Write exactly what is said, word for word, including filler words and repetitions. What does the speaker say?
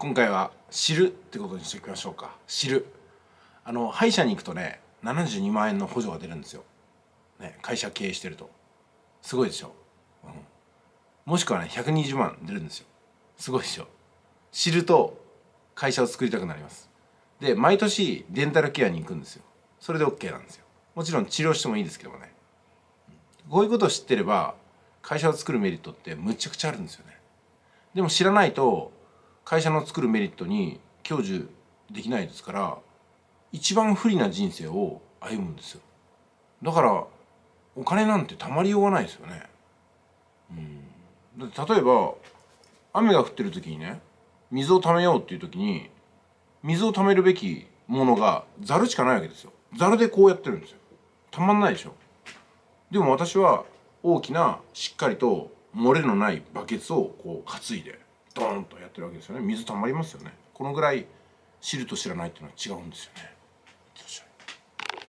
今回は知るってことにしておきましょうか。知る、あの歯医者に行くとねななじゅうにまんえんの補助が出るんですよ、ね、会社経営してるとすごいでしょ、うん、もしくはねひゃくにじゅうまん出るんですよ。すごいでしょ。知ると会社を作りたくなります。で毎年デンタルケアに行くんですよ。それで オーケー なんですよ。もちろん治療してもいいですけどもね、こういうことを知ってれば会社を作るメリットってむちゃくちゃあるんですよね。でも知らないと会社の作るメリットに享受できないですから、一番不利な人生を歩むんですよ。だからお金なんてたまりようがないですよね。うん、だって例えば雨が降ってる時にね水をためようっていう時に水をためるべきものがざるしかないわけですよ。ざるでこうやってるんですよ。たまんないでしょ。でも私は大きなしっかりと漏れのないバケツをこう担いでドーンとやってるわけですよね。水たまりますよね。このぐらい知ると知らないっていうのは違うんですよね。